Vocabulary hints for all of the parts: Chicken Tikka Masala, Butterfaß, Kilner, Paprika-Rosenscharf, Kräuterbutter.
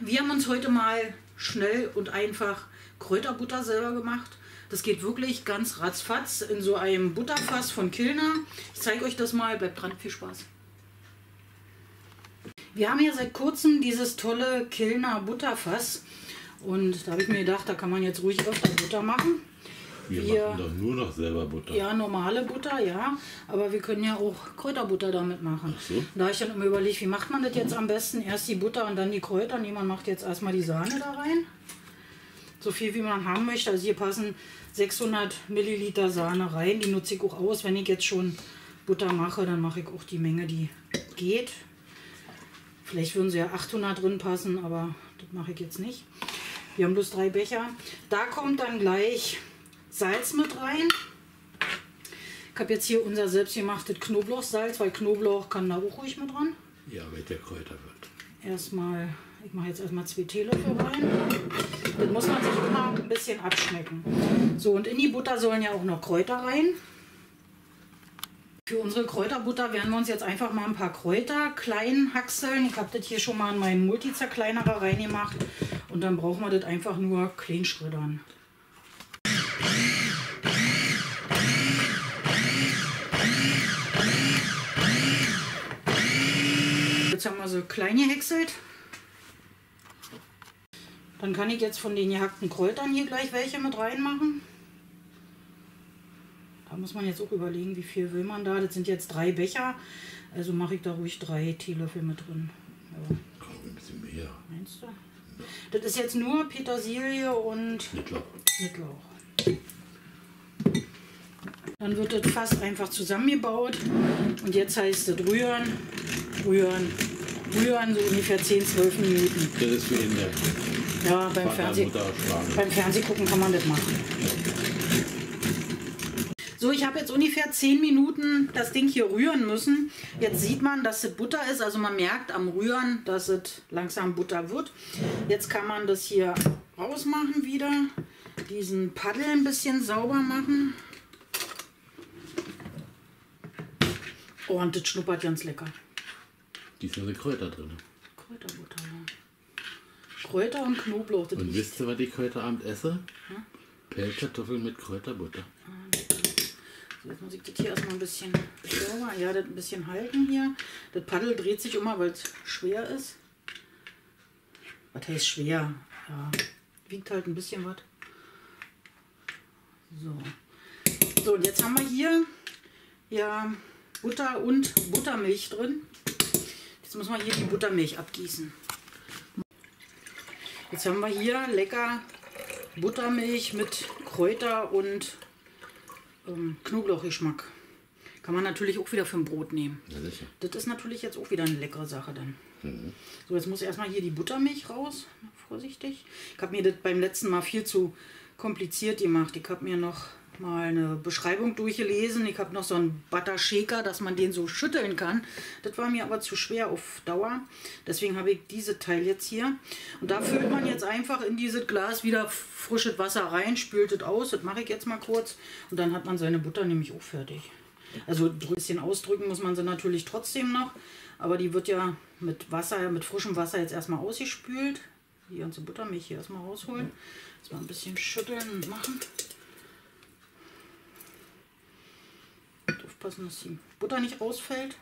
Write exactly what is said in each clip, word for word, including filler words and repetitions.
wir haben uns heute mal schnell und einfach Kräuterbutter selber gemacht. Das geht wirklich ganz ratzfatz in so einem Butterfass von Kilner. Ich zeige euch das mal, bleibt dran, viel Spaß. Wir haben ja seit kurzem dieses tolle Kilner Butterfass und da habe ich mir gedacht, da kann man jetzt ruhig öfter Butter machen. Wir, wir machen doch nur noch selber Butter. Ja, normale Butter, ja. Aber wir können ja auch Kräuterbutter damit machen. Ach so. Da ich dann immer überlegt, wie macht man das jetzt am besten? Erst die Butter und dann die Kräuter. Niemand macht jetzt erstmal die Sahne da rein. So viel wie man haben möchte. Also hier passen sechshundert Milliliter Sahne rein. Die nutze ich auch aus. Wenn ich jetzt schon Butter mache, dann mache ich auch die Menge, die geht. Vielleicht würden sie ja achthundert drin passen, aber das mache ich jetzt nicht. Wir haben bloß drei Becher. Da kommt dann gleich Salz mit rein. Ich habe jetzt hier unser selbstgemachtes Knoblauchsalz, weil Knoblauch kann da auch ruhig mit dran. Ja, mit der Kräuter wird. Erstmal, ich mache jetzt erstmal zwei Teelöffel rein. Das muss man sich immer ein bisschen abschmecken. So, und in die Butter sollen ja auch noch Kräuter rein. Für unsere Kräuterbutter werden wir uns jetzt einfach mal ein paar Kräuter klein hackseln. Ich habe das hier schon mal in meinen Multizerkleinerer reingemacht. Und dann brauchen wir das einfach nur klein schreddern. Jetzt haben wir so klein gehäckselt. Dann kann ich jetzt von den gehackten Kräutern hier gleich welche mit reinmachen. Da muss man jetzt auch überlegen, wie viel will man da. Das sind jetzt drei Becher, also mache ich da ruhig drei Teelöffel mit drin. Ja. Komm, ein bisschen mehr. Meinst du? Ja. Das ist jetzt nur Petersilie und Schnittlauch. Schnittlauch. Dann wird das Fass einfach zusammengebaut und jetzt heißt es rühren, rühren, rühren, so ungefähr zehn bis zwölf Minuten. Das ist für ihn der Ja, beim, Fernseh beim Fernsehgucken kann man das machen. So, ich habe jetzt ungefähr zehn Minuten das Ding hier rühren müssen. Jetzt sieht man, dass es Butter ist. Also man merkt am Rühren, dass es langsam Butter wird. Jetzt kann man das hier rausmachen wieder. Diesen Paddel ein bisschen sauber machen. Oh, und das schnuppert ganz lecker. Diesmal sind Kräuter drin. Kräuterbutter, ja. Kräuter und Knoblauch. Und wisst ihr, was ich heute Abend esse? Hm? Pellkartoffeln mit Kräuterbutter. Jetzt muss ich das hier erstmal ein bisschen sauber, ja, das ein bisschen halten hier. Das Paddel dreht sich immer, weil es schwer ist. Was heißt schwer? Ja, wiegt halt ein bisschen was. So. So, und jetzt haben wir hier ja Butter und Buttermilch drin. Jetzt müssen wir hier die Buttermilch abgießen. Jetzt haben wir hier lecker Buttermilch mit Kräuter und Knoblauchgeschmack. Kann man natürlich auch wieder für ein Brot nehmen. Ja, sicher. Das ist natürlich jetzt auch wieder eine leckere Sache dann. Mhm. So, jetzt muss erstmal hier die Buttermilch raus. Vorsichtig. Ich habe mir das beim letzten Mal viel zu kompliziert gemacht. Ich habe mir noch mal eine Beschreibung durchgelesen. Ich habe noch so einen Buttershaker, dass man den so schütteln kann. Das war mir aber zu schwer auf Dauer. Deswegen habe ich dieses Teil jetzt hier. Und da füllt man jetzt einfach in dieses Glas wieder frisches Wasser rein, spült es aus. Das mache ich jetzt mal kurz. Und dann hat man seine Butter nämlich auch fertig. Also ein bisschen ausdrücken muss man sie natürlich trotzdem noch. Aber die wird ja mit Wasser, mit frischem Wasser jetzt erstmal ausgespült. Die ganze Buttermilch hier erstmal rausholen. Jetzt mal ein bisschen schütteln und machen. Aufpassen, dass die Butter nicht rausfällt.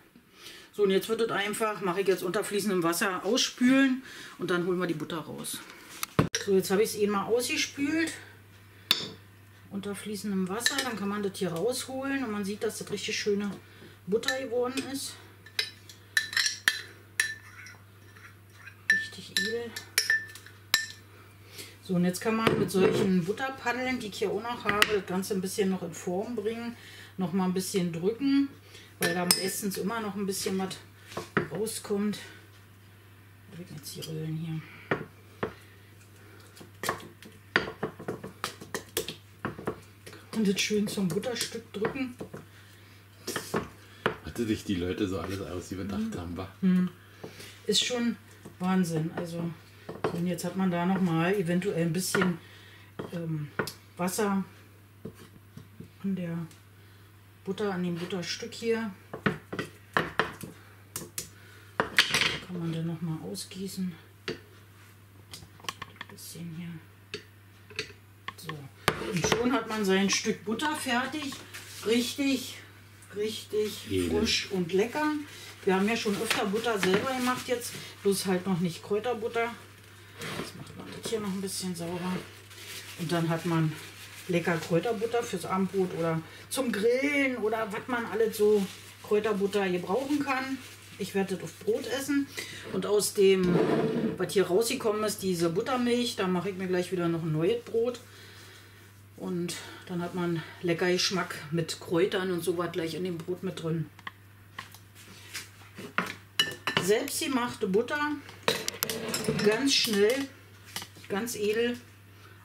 So, und jetzt wird es einfach, mache ich jetzt unter fließendem Wasser ausspülen und dann holen wir die Butter raus. So, jetzt habe ich es eben mal ausgespült unter fließendem Wasser. Dann kann man das hier rausholen und man sieht, dass das richtig schöne Butter geworden ist. Richtig edel. So, und jetzt kann man mit solchen Butterpaddeln, die ich hier auch noch habe, das Ganze ein bisschen noch in Form bringen. Noch mal ein bisschen drücken, weil da meistens immer noch ein bisschen was rauskommt. Ich drücke jetzt die Rillen hier. Und das schön zum Butterstück drücken. Hatte sich die Leute so alles aus, die bedacht mhm. haben, war? Ist schon Wahnsinn. Also, und jetzt hat man da noch mal eventuell ein bisschen ähm, Wasser an der Butter, an dem Butterstück hier. Kann man dann nochmal ausgießen. bisschen hier. So. Und schon hat man sein Stück Butter fertig. Richtig, richtig Jede. frisch und lecker. Wir haben ja schon öfter Butter selber gemacht jetzt, bloß halt noch nicht Kräuterbutter. Jetzt macht man das hier noch ein bisschen sauber. Und dann hat man lecker Kräuterbutter fürs Abendbrot oder zum Grillen oder was man alles so Kräuterbutter gebrauchen kann. Ich werde das auf Brot essen. Und aus dem, was hier rausgekommen ist, diese Buttermilch, da mache ich mir gleich wieder noch ein neues Brot. Und dann hat man lecker Geschmack mit Kräutern und sowas gleich in dem Brot mit drin. Selbstgemachte Butter, ganz schnell, ganz edel,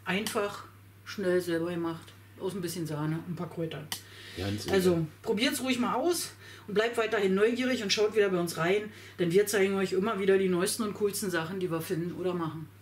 einfach, schnell selber gemacht, aus ein bisschen Sahne und ein paar Kräutern. Also probiert es ruhig mal aus und bleibt weiterhin neugierig und schaut wieder bei uns rein, denn wir zeigen euch immer wieder die neuesten und coolsten Sachen, die wir finden oder machen.